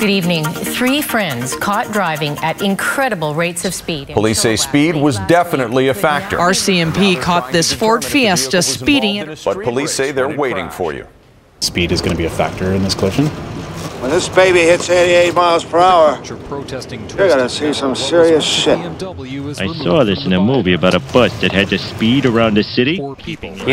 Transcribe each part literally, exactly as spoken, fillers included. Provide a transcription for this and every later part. Good evening. Three friends caught driving at incredible rates of speed. Police say speed was definitely a factor. R C M P caught this Ford Fiesta speeding. But police say they're waiting for you. Speed is going to be a factor in this collision. When this baby hits eighty-eight miles per hour, you're going to see some serious shit. I saw this in a movie about a bus that had to speed around the city. You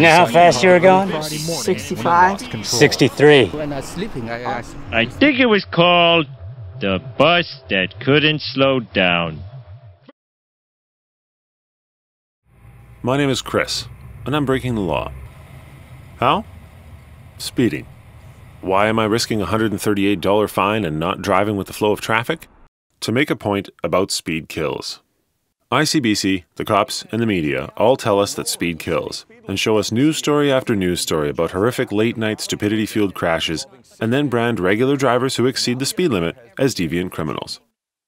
know how fast you were going? sixty-five. sixty-three. I think it was called The Bus That Couldn't Slow Down. My name is Chris, and I'm breaking the law. How? Speeding. Why am I risking a one hundred thirty-eight dollar fine and not driving with the flow of traffic? To make a point about speed kills. I C B C, the cops, and the media all tell us that speed kills, and show us news story after news story about horrific late-night stupidity-fueled crashes, and then brand regular drivers who exceed the speed limit as deviant criminals.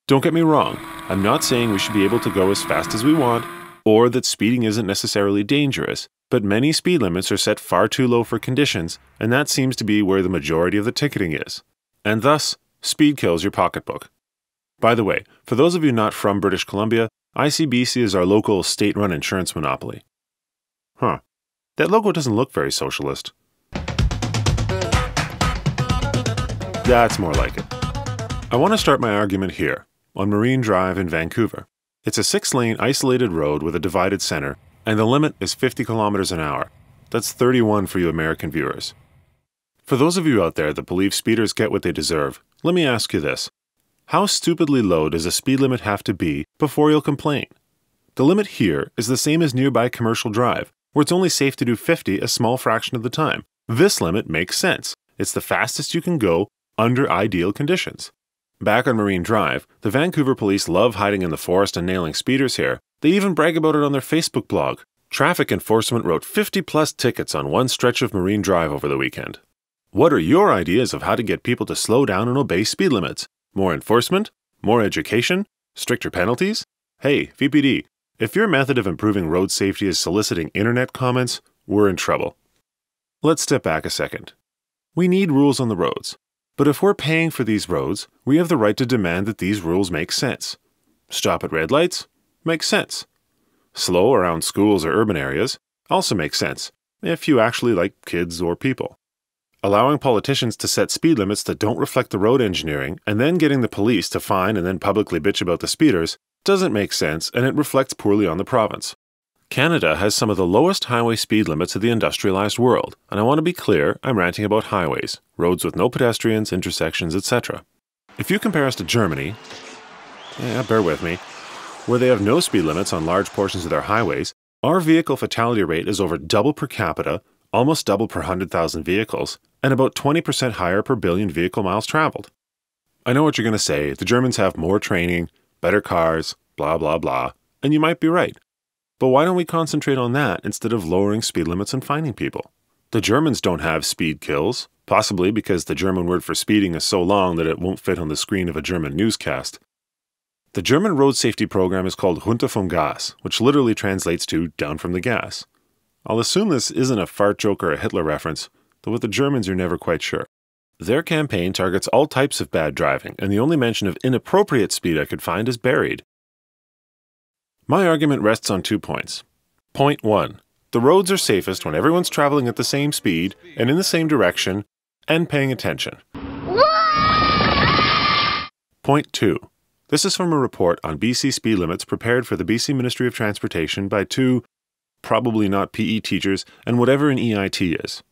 Don't get me wrong, I'm not saying we should be able to go as fast as we want, or that speeding isn't necessarily dangerous, but many speed limits are set far too low for conditions, and that seems to be where the majority of the ticketing is. And thus, speed kills your pocketbook. By the way, for those of you not from British Columbia, I C B C is our local state-run insurance monopoly. Huh. That logo doesn't look very socialist. That's more like it. I want to start my argument here, on Marine Drive in Vancouver. It's a six-lane isolated road with a divided center, and the limit is fifty kilometers an hour. That's thirty-one for you American viewers. For those of you out there that believe speeders get what they deserve, let me ask you this. How stupidly low does a speed limit have to be before you'll complain? The limit here is the same as nearby Commercial Drive, where it's only safe to do fifty a small fraction of the time. This limit makes sense. It's the fastest you can go under ideal conditions. Back on Marine Drive, the Vancouver police love hiding in the forest and nailing speeders here. They even brag about it on their Facebook blog. Traffic enforcement wrote fifty plus tickets on one stretch of Marine Drive over the weekend. What are your ideas of how to get people to slow down and obey speed limits? More enforcement? More education? Stricter penalties? Hey, V P D, if your method of improving road safety is soliciting internet comments, we're in trouble. Let's step back a second. We need rules on the roads. But if we're paying for these roads, we have the right to demand that these rules make sense. Stop at red lights? Makes sense. Slow around schools or urban areas? Also makes sense, if you actually like kids or people. Allowing politicians to set speed limits that don't reflect the road engineering, and then getting the police to fine and then publicly bitch about the speeders, doesn't make sense, and it reflects poorly on the province. Canada has some of the lowest highway speed limits of the industrialized world, and I want to be clear, I'm ranting about highways, roads with no pedestrians, intersections, et cetera. If you compare us to Germany, yeah, bear with me, where they have no speed limits on large portions of their highways, our vehicle fatality rate is over double per capita, almost double per one hundred thousand vehicles, and about twenty percent higher per billion vehicle miles traveled. I know what you're going to say, the Germans have more training, better cars, blah blah blah, and you might be right. But why don't we concentrate on that instead of lowering speed limits and fining people? The Germans don't have speed kills, possibly because the German word for speeding is so long that it won't fit on the screen of a German newscast. The German road safety program is called Runter vom Gas, which literally translates to down from the gas. I'll assume this isn't a fart joke or a Hitler reference, though with the Germans you're never quite sure. Their campaign targets all types of bad driving, and the only mention of inappropriate speed I could find is buried. My argument rests on two points. Point one, the roads are safest when everyone's traveling at the same speed and in the same direction and paying attention. Point two, this is from a report on B C speed limits prepared for the B C Ministry of Transportation by two, probably not P E teachers and whatever an E I T is.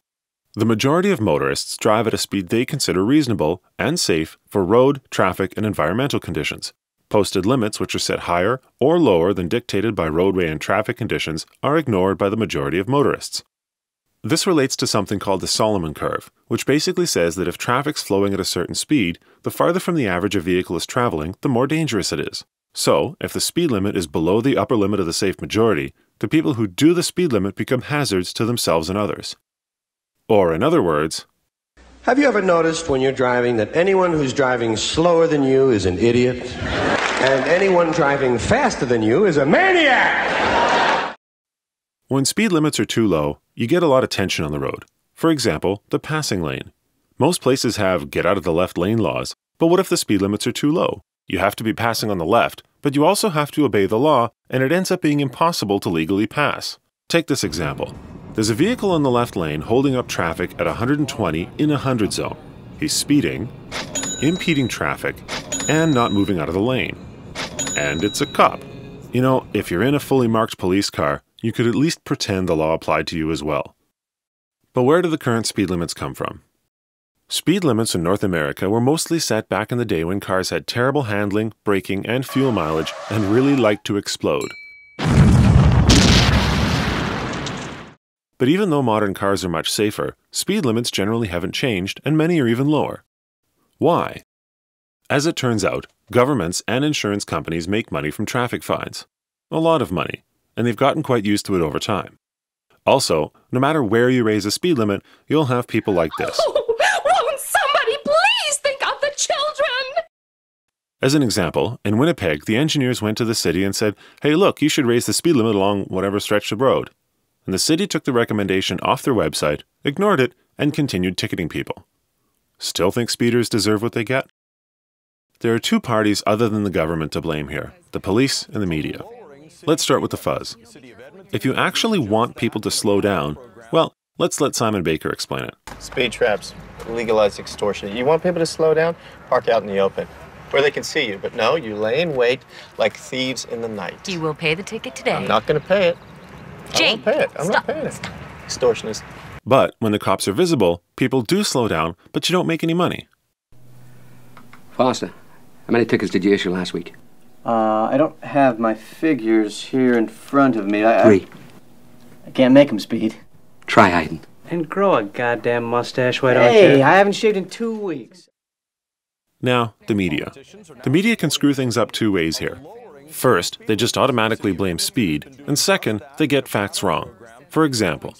The majority of motorists drive at a speed they consider reasonable and safe for road, traffic, and environmental conditions. Posted limits, which are set higher or lower than dictated by roadway and traffic conditions, are ignored by the majority of motorists. This relates to something called the Solomon curve, which basically says that if traffic's flowing at a certain speed, the farther from the average a vehicle is traveling, the more dangerous it is. So, if the speed limit is below the upper limit of the safe majority, the people who do the speed limit become hazards to themselves and others. Or in other words, have you ever noticed when you're driving that anyone who's driving slower than you is an idiot? And anyone driving faster than you is a maniac! When speed limits are too low, you get a lot of tension on the road. For example, the passing lane. Most places have get out of the left lane laws, But what if the speed limits are too low? You have to be passing on the left, but you also have to obey the law, and it ends up being impossible to legally pass. Take this example. There's a vehicle in the left lane holding up traffic at one hundred twenty in a one hundred zone. He's speeding, impeding traffic, and not moving out of the lane. And it's a cop. You know, if you're in a fully marked police car, you could at least pretend the law applied to you as well. But where do the current speed limits come from? Speed limits in North America were mostly set back in the day when cars had terrible handling, braking, and fuel mileage, and really liked to explode. But even though modern cars are much safer, speed limits generally haven't changed, and many are even lower. Why? As it turns out, governments and insurance companies make money from traffic fines. A lot of money, and they've gotten quite used to it over time. Also, no matter where you raise a speed limit, you'll have people like this. As an example, in Winnipeg, the engineers went to the city and said, hey look, you should raise the speed limit along whatever stretch of road. And the city took the recommendation off their website, ignored it, and continued ticketing people. Still think speeders deserve what they get? There are two parties other than the government to blame here, the police and the media. Let's start with the fuzz. If you actually want people to slow down, well, let's let Simon Baker explain it. Speed traps, legalized extortion. You want people to slow down? Park out in the open, where they can see you. But no, you lay in wait like thieves in the night. You will pay the ticket today. I'm not going to pay it. Jake, pay it. I'm stop, not paying it. Stop. Extortionist. But when the cops are visible, people do slow down, but you don't make any money. Foster, how many tickets did you issue last week? Uh, I don't have my figures here in front of me. I, Three. I, I can't make them speed. Try hiding. And grow a goddamn mustache, why don't you? Hey, I haven't shaved in two weeks. Now, the media. The media can screw things up two ways here. First, they just automatically blame speed, and second, they get facts wrong. For example,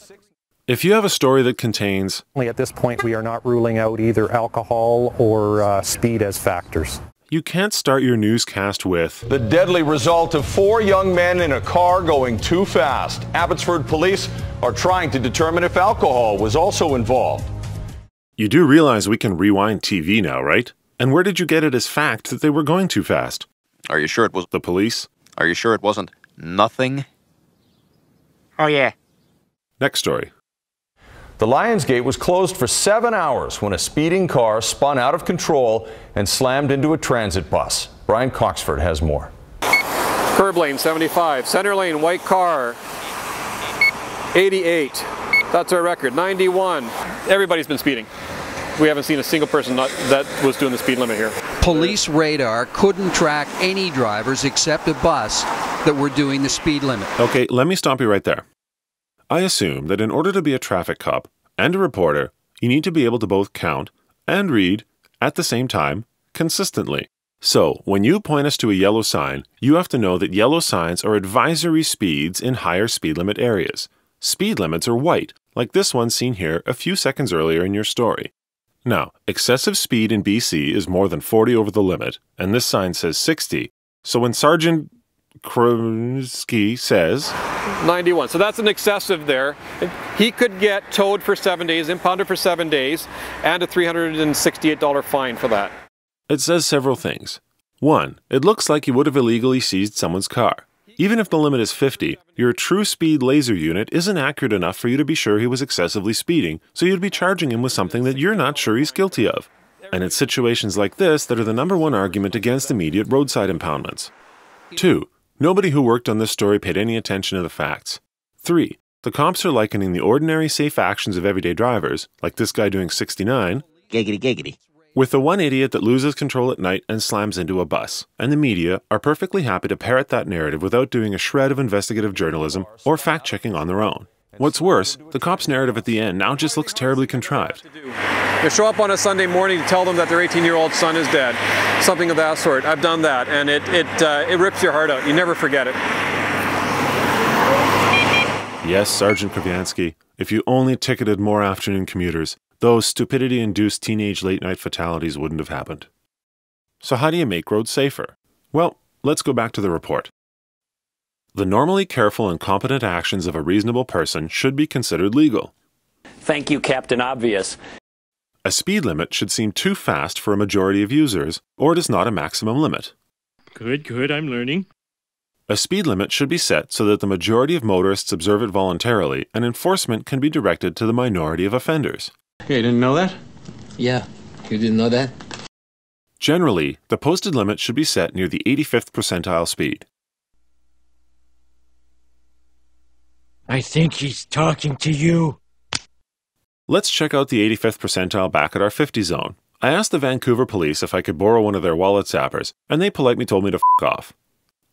if you have a story that contains... At this point, we are not ruling out either alcohol or uh, speed as factors. You can't start your newscast with... The deadly result of four young men in a car going too fast. Abbotsford police are trying to determine if alcohol was also involved. You do realize we can rewind T V now, right? And where did you get it as fact that they were going too fast? Are you sure it was the police? Are you sure it wasn't nothing? Oh yeah. Next story. The Lionsgate was closed for seven hours when a speeding car spun out of control and slammed into a transit bus. Brian Coxford has more. Curb lane seventy-five, center lane white car eighty-eight. That's our record. ninety-one. Everybody's been speeding. We haven't seen a single person not, that was doing the speed limit here. Police radar couldn't track any drivers except a bus that were doing the speed limit. Okay, let me stop you right there. I assume that in order to be a traffic cop and a reporter, you need to be able to both count and read at the same time consistently. So when you point us to a yellow sign, you have to know that yellow signs are advisory speeds in higher speed limit areas. Speed limits are white, like this one seen here a few seconds earlier in your story. Now, excessive speed in B C is more than forty over the limit, and this sign says sixty. So when Sergeant Kromsky says... ninety-one, so that's an excessive there. He could get towed for seven days, impounded for seven days, and a three hundred sixty-eight dollar fine for that. It says several things. One, it looks like you would have illegally seized someone's car. Even if the limit is fifty, your true speed laser unit isn't accurate enough for you to be sure he was excessively speeding, so you'd be charging him with something that you're not sure he's guilty of. And it's situations like this that are the number one argument against immediate roadside impoundments. Two, nobody who worked on this story paid any attention to the facts. Three, the cops are likening the ordinary safe actions of everyday drivers, like this guy doing sixty-nine, giggity giggity, with the one idiot that loses control at night and slams into a bus, and the media are perfectly happy to parrot that narrative without doing a shred of investigative journalism or fact-checking on their own. What's worse, the cops' narrative at the end now just looks terribly contrived. They show up on a Sunday morning to tell them that their eighteen-year-old son is dead, something of that sort. I've done that, and it, it, uh, it rips your heart out. You never forget it. Yes, Sergeant Kraviansky, if you only ticketed more afternoon commuters, those stupidity-induced teenage late-night fatalities wouldn't have happened. So how do you make roads safer? Well, let's go back to the report. The normally careful and competent actions of a reasonable person should be considered legal. Thank you, Captain Obvious. A speed limit should seem too fast for a majority of users, or it is not a maximum limit. Good, good, I'm learning. A speed limit should be set so that the majority of motorists observe it voluntarily, and enforcement can be directed to the minority of offenders. Hey, you didn't know that? Yeah, you didn't know that? Generally, the posted limit should be set near the eighty-fifth percentile speed. I think he's talking to you. Let's check out the eighty-fifth percentile back at our fifty zone. I asked the Vancouver police if I could borrow one of their wallet zappers, and they politely told me to f*** off.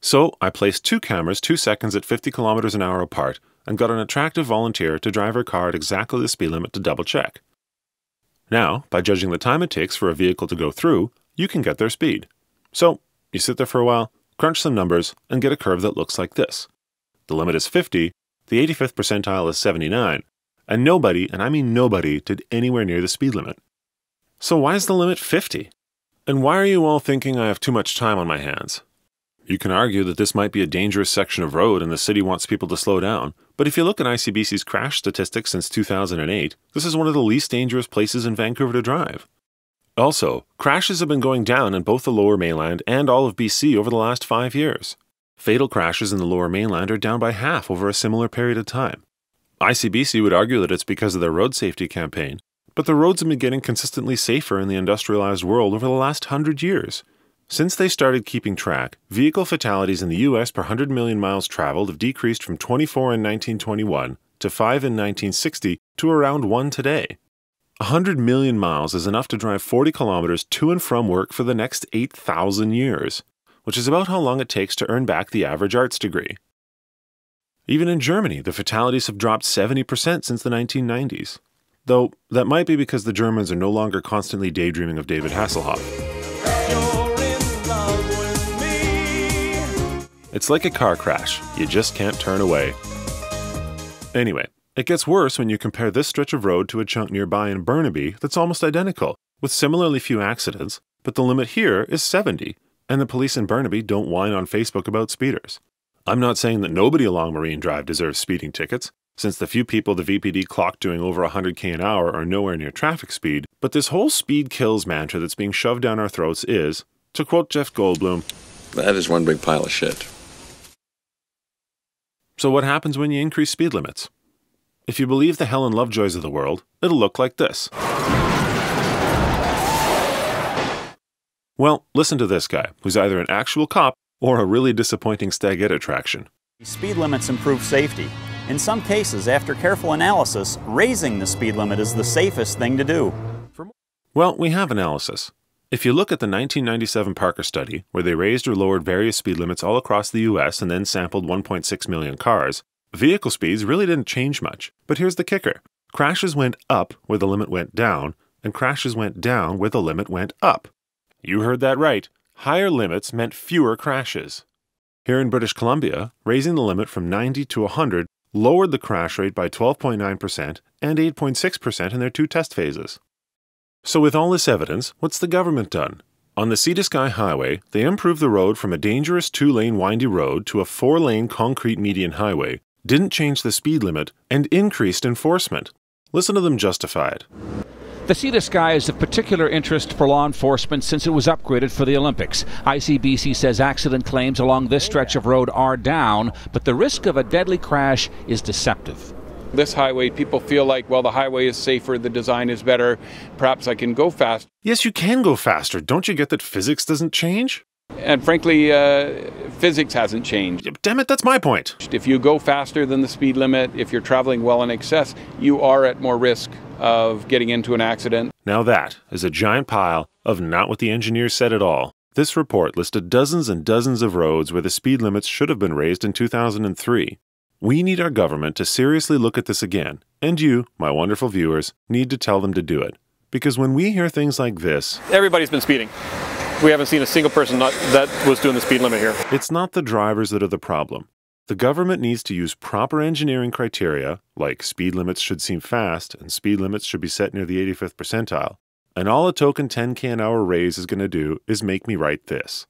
So, I placed two cameras two seconds at fifty kilometers an hour apart and got an attractive volunteer to drive her car at exactly the speed limit to double check. Now, by judging the time it takes for a vehicle to go through, you can get their speed. So, you sit there for a while, crunch some numbers, and get a curve that looks like this. The limit is fifty, the eighty-fifth percentile is seventy-nine, and nobody, and I mean nobody, did anywhere near the speed limit. So why is the limit fifty? And why are you all thinking I have too much time on my hands? You can argue that this might be a dangerous section of road and the city wants people to slow down, but if you look at I C B C's crash statistics since two thousand eight, this is one of the least dangerous places in Vancouver to drive. Also, crashes have been going down in both the Lower Mainland and all of B C over the last five years. Fatal crashes in the Lower Mainland are down by half over a similar period of time. I C B C would argue that it's because of their road safety campaign, but the roads have been getting consistently safer in the industrialized world over the last hundred years. Since they started keeping track, vehicle fatalities in the U S per one hundred million miles traveled have decreased from twenty-four in nineteen twenty-one to five in nineteen sixty to around one today. one hundred million miles is enough to drive forty kilometers to and from work for the next eight thousand years, which is about how long it takes to earn back the average arts degree. Even in Germany, the fatalities have dropped seventy percent since the nineteen nineties. Though, that might be because the Germans are no longer constantly daydreaming of David Hasselhoff. It's like a car crash, you just can't turn away. Anyway, it gets worse when you compare this stretch of road to a chunk nearby in Burnaby that's almost identical, with similarly few accidents, but the limit here is seventy, and the police in Burnaby don't whine on Facebook about speeders. I'm not saying that nobody along Marine Drive deserves speeding tickets, since the few people the V P D clocked doing over one hundred kilometers an hour are nowhere near traffic speed, but this whole speed kills mantra that's being shoved down our throats is, to quote Jeff Goldblum, "That is one big pile of shit." So what happens when you increase speed limits? If you believe the Helen Lovejoys of the world, it'll look like this. Well, listen to this guy, who's either an actual cop or a really disappointing stagette attraction. Speed limits improve safety. In some cases, after careful analysis, raising the speed limit is the safest thing to do. Well, we have analysis. If you look at the nineteen ninety-seven Parker study, where they raised or lowered various speed limits all across the U S and then sampled one point six million cars, vehicle speeds really didn't change much. But here's the kicker. Crashes went up where the limit went down, and crashes went down where the limit went up. You heard that right. Higher limits meant fewer crashes. Here in British Columbia, raising the limit from ninety to one hundred lowered the crash rate by twelve point nine percent and eight point six percent in their two test phases. So with all this evidence, what's the government done? On the Sea to Sky Highway, they improved the road from a dangerous two-lane windy road to a four-lane concrete median highway, didn't change the speed limit, and increased enforcement. Listen to them justify it. The Sea to Sky is of particular interest for law enforcement since it was upgraded for the Olympics. I C B C says accident claims along this stretch of road are down, but the risk of a deadly crash is deceptive. This highway, people feel like, well, the highway is safer, the design is better, perhaps I can go fast. Yes, you can go faster. Don't you get that physics doesn't change? And frankly, uh, physics hasn't changed. Damn it, that's my point. If you go faster than the speed limit, if you're traveling well in excess, you are at more risk of getting into an accident. Now that is a giant pile of not what the engineers said at all. This report listed dozens and dozens of roads where the speed limits should have been raised in two thousand three. We need our government to seriously look at this again, and you, my wonderful viewers, need to tell them to do it. Because when we hear things like this... Everybody's been speeding. We haven't seen a single person not, that was doing the speed limit here. It's not the drivers that are the problem. The government needs to use proper engineering criteria, like speed limits should seem fast, and speed limits should be set near the eighty-fifth percentile. And all a token ten kilometers an hour raise is going to do is make me write this.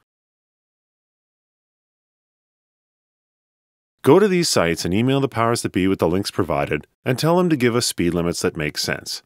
Go to these sites and email the powers that be with the links provided, and tell them to give us speed limits that make sense.